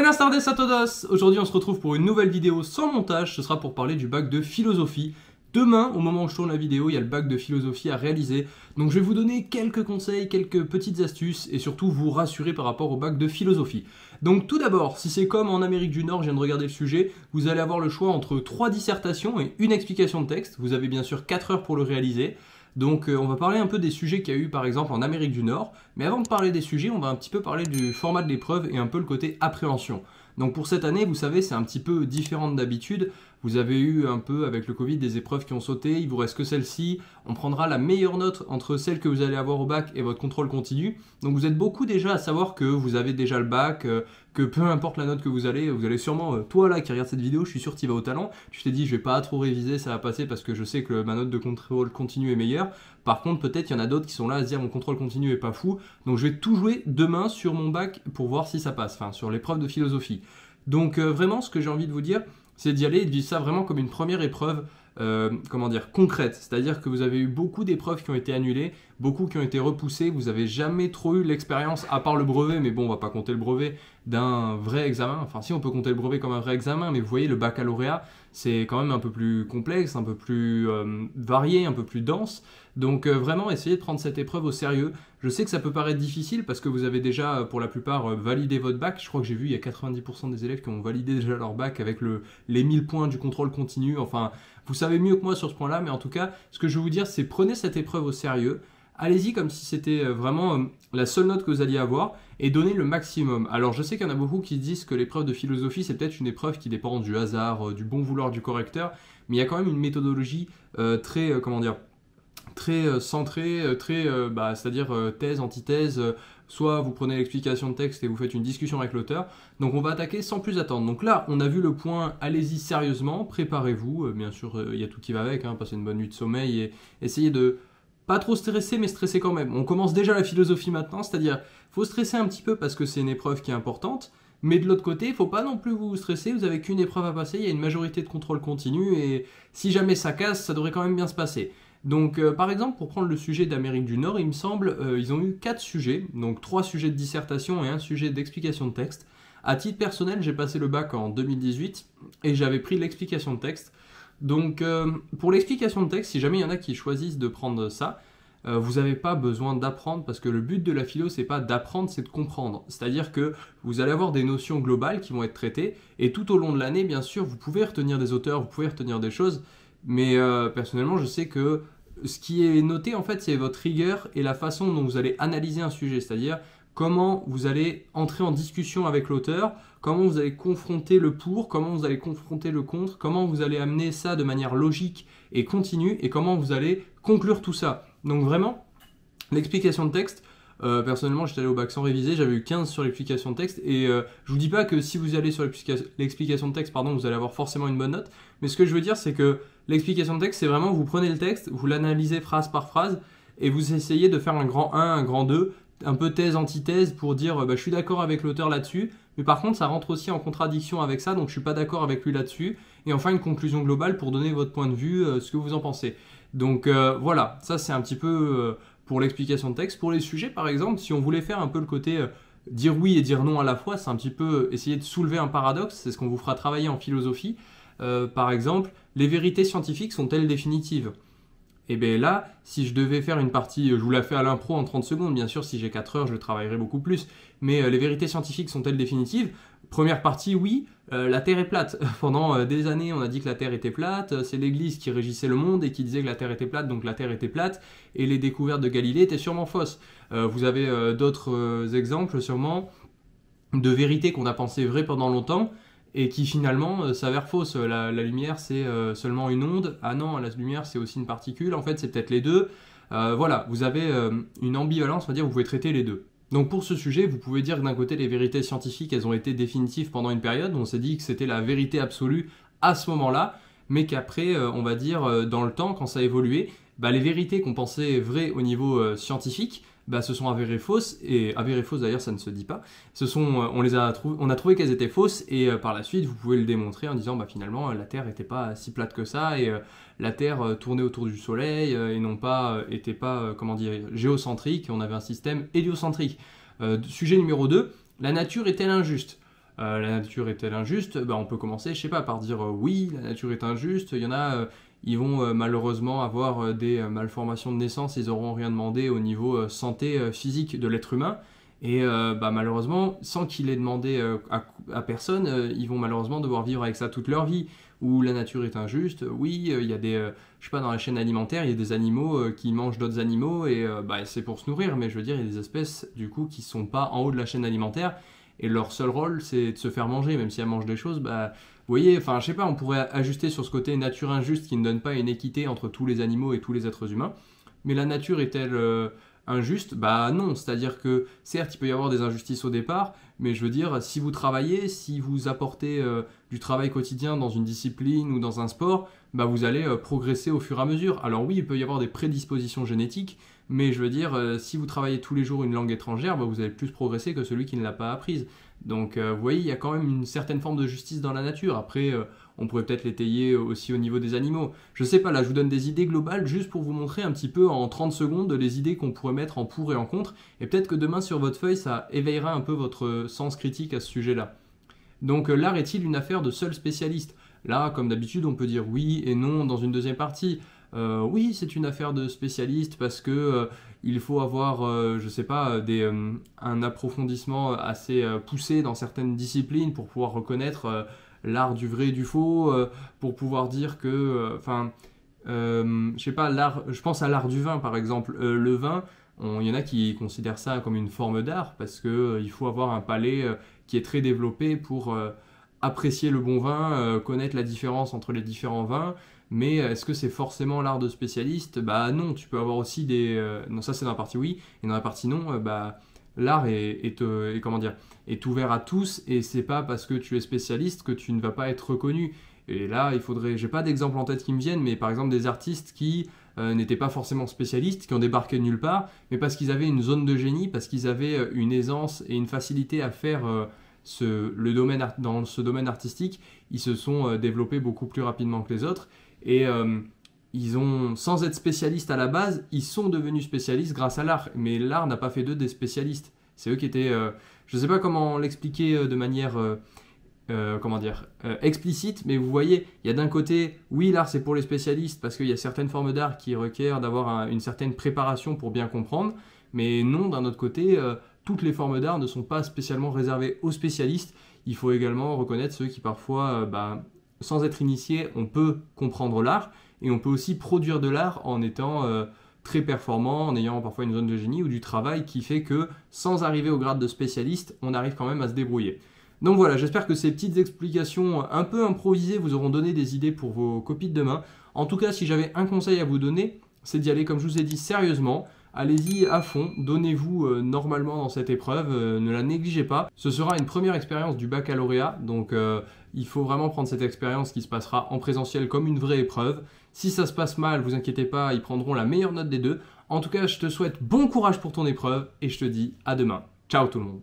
Buenas tardes a todos. Aujourd'hui on se retrouve pour une nouvelle vidéo sans montage, ce sera pour parler du bac de philosophie. Demain, au moment où je tourne la vidéo, il y a le bac de philosophie à réaliser, donc je vais vous donner quelques conseils, quelques petites astuces et surtout vous rassurer par rapport au bac de philosophie. Donc tout d'abord, si c'est comme en Amérique du Nord, je viens de regarder le sujet, vous allez avoir le choix entre 3 dissertations et une explication de texte, vous avez bien sûr 4 heures pour le réaliser. Donc on va parler un peu des sujets qu'il y a eu par exemple en Amérique du Nord, mais avant de parler des sujets, on va un petit peu parler du format de l'épreuve et un peu le côté appréhension. Donc pour cette année, vous savez, c'est un petit peu différent d'habitude, vous avez eu un peu avec le Covid des épreuves qui ont sauté, il vous reste que celle-ci, on prendra la meilleure note entre celle que vous allez avoir au bac et votre contrôle continu, donc vous êtes beaucoup déjà à savoir que vous avez déjà le bac, que peu importe la note que vous allez sûrement, toi là qui regarde cette vidéo, je suis sûr que tu vas au talent, tu t'es dit je vais pas trop réviser, ça va passer parce que je sais que ma note de contrôle continu est meilleure, par contre peut-être il y en a d'autres qui sont là à se dire mon contrôle continu est pas fou, donc je vais tout jouer demain sur mon bac pour voir si ça passe, enfin sur l'épreuve de philosophie. Donc vraiment ce que j'ai envie de vous dire, c'est d'y aller et de vivre ça vraiment comme une première épreuve comment dire, concrète, c'est-à-dire que vous avez eu beaucoup d'épreuves qui ont été annulées, beaucoup qui ont été repoussées, vous n'avez jamais trop eu l'expérience, à part le brevet, mais bon on va pas compter le brevet d'un vrai examen, enfin si on peut compter le brevet comme un vrai examen, mais vous voyez le baccalauréat c'est quand même un peu plus complexe, un peu plus varié, un peu plus dense, donc vraiment essayez de prendre cette épreuve au sérieux. Je sais que ça peut paraître difficile parce que vous avez déjà pour la plupart validé votre bac, je crois que j'ai vu il y a 90% des élèves qui ont validé déjà leur bac avec les 1000 points du contrôle continu, enfin vous savez mieux que moi sur ce point-là, mais en tout cas, ce que je veux vous dire, c'est prenez cette épreuve au sérieux, allez-y comme si c'était vraiment la seule note que vous alliez avoir et donnez le maximum. Alors je sais qu'il y en a beaucoup qui disent que l'épreuve de philosophie, c'est peut-être une épreuve qui dépend du hasard, du bon vouloir du correcteur, mais il y a quand même une méthodologie très, comment dire, très centré, très, c'est-à-dire thèse, antithèse, soit vous prenez l'explication de texte et vous faites une discussion avec l'auteur. Donc on va attaquer sans plus attendre. Donc là, on a vu le point, allez-y sérieusement, préparez-vous. Bien sûr, il y a tout qui va avec, hein, passez une bonne nuit de sommeil et essayez de pas trop stresser, mais stresser quand même. On commence déjà la philosophie maintenant, c'est-à-dire faut stresser un petit peu parce que c'est une épreuve qui est importante. Mais de l'autre côté, il ne faut pas non plus vous stresser, vous n'avez qu'une épreuve à passer, il y a une majorité de contrôle continu et si jamais ça casse, ça devrait quand même bien se passer. Donc par exemple, pour prendre le sujet d'Amérique du Nord, il me semble, ils ont eu 4 sujets, donc 3 sujets de dissertation et 1 sujet d'explication de texte. À titre personnel, j'ai passé le bac en 2018 et j'avais pris l'explication de texte. Donc pour l'explication de texte, si jamais il y en a qui choisissent de prendre ça, vous n'avez pas besoin d'apprendre parce que le but de la philo, c'est pas d'apprendre, c'est de comprendre. C'est-à-dire que vous allez avoir des notions globales qui vont être traitées et tout au long de l'année, bien sûr, vous pouvez retenir des auteurs, vous pouvez retenir des choses. Mais personnellement, je sais que ce qui est noté, en fait, c'est votre rigueur et la façon dont vous allez analyser un sujet, c'est-à-dire comment vous allez entrer en discussion avec l'auteur, comment vous allez confronter le pour, comment vous allez confronter le contre, comment vous allez amener ça de manière logique et continue et comment vous allez conclure tout ça. Donc vraiment, l'explication de texte, personnellement, j'étais allé au bac sans réviser, j'avais eu 15 sur l'explication de texte et je vous dis pas que si vous allez sur l'explication de texte, pardon, vous allez avoir forcément une bonne note, mais ce que je veux dire, c'est que l'explication de texte, c'est vraiment vous prenez le texte, vous l'analysez phrase par phrase et vous essayez de faire un grand 1, un grand 2, un peu thèse, antithèse pour dire bah, je suis d'accord avec l'auteur là-dessus, mais par contre ça rentre aussi en contradiction avec ça, donc je suis pas d'accord avec lui là-dessus, et enfin une conclusion globale pour donner votre point de vue, ce que vous en pensez. Donc voilà, ça c'est un petit peu... pour l'explication de texte. Pour les sujets, par exemple, si on voulait faire un peu le côté dire oui et dire non à la fois, c'est un petit peu essayer de soulever un paradoxe, c'est ce qu'on vous fera travailler en philosophie. Par exemple, les vérités scientifiques sont-elles définitives? Et bien là, si je devais faire une partie, je vous la fais à l'impro en 30 secondes, bien sûr, si j'ai 4 heures, je travaillerai beaucoup plus, mais les vérités scientifiques sont-elles définitives? Première partie, oui, la Terre est plate. Pendant des années, on a dit que la Terre était plate, c'est l'Église qui régissait le monde et qui disait que la Terre était plate, donc la Terre était plate, et les découvertes de Galilée étaient sûrement fausses. Vous avez d'autres exemples, sûrement, de vérités qu'on a pensées vraies pendant longtemps, et qui finalement s'avère fausse. La lumière c'est seulement une onde, ah non la lumière c'est aussi une particule, en fait c'est peut-être les deux, voilà, vous avez une ambivalence, on va dire, vous pouvez traiter les deux. Donc pour ce sujet, vous pouvez dire que d'un côté les vérités scientifiques elles ont été définitives pendant une période, on s'est dit que c'était la vérité absolue à ce moment-là, mais qu'après on va dire dans le temps, quand ça a évolué, bah, les vérités qu'on pensait vraies au niveau scientifique, bah, se sont avérées fausses, et avérées fausses d'ailleurs ça ne se dit pas, on a trouvé qu'elles étaient fausses, et par la suite vous pouvez le démontrer en disant bah, finalement la Terre n'était pas si plate que ça, et la Terre tournait autour du Soleil, et non pas, était pas, comment dire, géocentrique, on avait un système héliocentrique. Sujet numéro 2, la nature est-elle injuste? la nature est-elle injuste? Ben, on peut commencer, je sais pas, par dire oui, la nature est injuste, il y en a, ils vont malheureusement avoir des malformations de naissance, ils n'auront rien demandé au niveau santé physique de l'être humain, et bah, malheureusement, sans qu'il ait demandé à personne, ils vont malheureusement devoir vivre avec ça toute leur vie, où la nature est injuste, oui, il y a des, je sais pas, dans la chaîne alimentaire, il y a des animaux qui mangent d'autres animaux, et bah, c'est pour se nourrir, mais je veux dire, il y a des espèces, du coup, qui sont pas en haut de la chaîne alimentaire, et leur seul rôle, c'est de se faire manger, même si elles mangent des choses, bah, vous voyez, enfin, je sais pas, on pourrait ajuster sur ce côté nature injuste qui ne donne pas une équité entre tous les animaux et tous les êtres humains. Mais la nature est-elle injuste? Bah non, c'est-à-dire que certes, il peut y avoir des injustices au départ, mais je veux dire, si vous travaillez, si vous apportez du travail quotidien dans une discipline ou dans un sport, bah vous allez progresser au fur et à mesure. Alors oui, il peut y avoir des prédispositions génétiques, mais je veux dire, si vous travaillez tous les jours une langue étrangère, bah vous allez plus progresser que celui qui ne l'a pas apprise. Donc vous voyez, il y a quand même une certaine forme de justice dans la nature. Après, on pourrait peut-être l'étayer aussi au niveau des animaux. Je sais pas, là je vous donne des idées globales juste pour vous montrer un petit peu en 30 secondes les idées qu'on pourrait mettre en pour et en contre. Et peut-être que demain sur votre feuille, ça éveillera un peu votre sens critique à ce sujet-là. Donc l'art est-il une affaire de seuls spécialistes? Là, comme d'habitude, on peut dire oui et non dans une deuxième partie. Oui, c'est une affaire de spécialiste parce que il faut avoir, je sais pas, un approfondissement assez poussé dans certaines disciplines pour pouvoir reconnaître l'art du vrai et du faux, pour pouvoir dire que, enfin, je sais pas, je pense à l'art du vin par exemple. Le vin, il y en a qui considèrent ça comme une forme d'art parce que il faut avoir un palais qui est très développé pour apprécier le bon vin, connaître la différence entre les différents vins. Mais est-ce que c'est forcément l'art de spécialiste? Bah non, tu peux avoir aussi des... non, ça c'est dans la partie oui, et dans la partie non, bah l'art est ouvert à tous, et c'est pas parce que tu es spécialiste que tu ne vas pas être reconnu. Et là, il faudrait... J'ai pas d'exemple en tête qui me viennent, mais par exemple des artistes qui n'étaient pas forcément spécialistes, qui ont débarqué de nulle part, mais parce qu'ils avaient une zone de génie, parce qu'ils avaient une aisance et une facilité à faire... dans ce domaine artistique, ils se sont développés beaucoup plus rapidement que les autres, et ils ont, sans être spécialistes à la base, ils sont devenus spécialistes grâce à l'art, mais l'art n'a pas fait d'eux des spécialistes. C'est eux qui étaient, je ne sais pas comment l'expliquer de manière comment dire, explicite, mais vous voyez, il y a d'un côté, oui, l'art c'est pour les spécialistes, parce qu'il y a certaines formes d'art qui requièrent d'avoir une certaine préparation pour bien comprendre, mais non, d'un autre côté, toutes les formes d'art ne sont pas spécialement réservées aux spécialistes. Il faut également reconnaître ceux qui parfois, bah, sans être initiés, on peut comprendre l'art et on peut aussi produire de l'art en étant très performant, en ayant parfois une zone de génie ou du travail qui fait que sans arriver au grade de spécialiste, on arrive quand même à se débrouiller. Donc voilà, j'espère que ces petites explications un peu improvisées vous auront donné des idées pour vos copies de demain. En tout cas, si j'avais un conseil à vous donner, c'est d'y aller, comme je vous ai dit, sérieusement. Allez-y à fond, donnez-vous normalement dans cette épreuve, ne la négligez pas. Ce sera une première expérience du baccalauréat, donc il faut vraiment prendre cette expérience qui se passera en présentiel comme une vraie épreuve. Si ça se passe mal, vous inquiétez pas, ils prendront la meilleure note des deux. En tout cas, je te souhaite bon courage pour ton épreuve et je te dis à demain. Ciao tout le monde.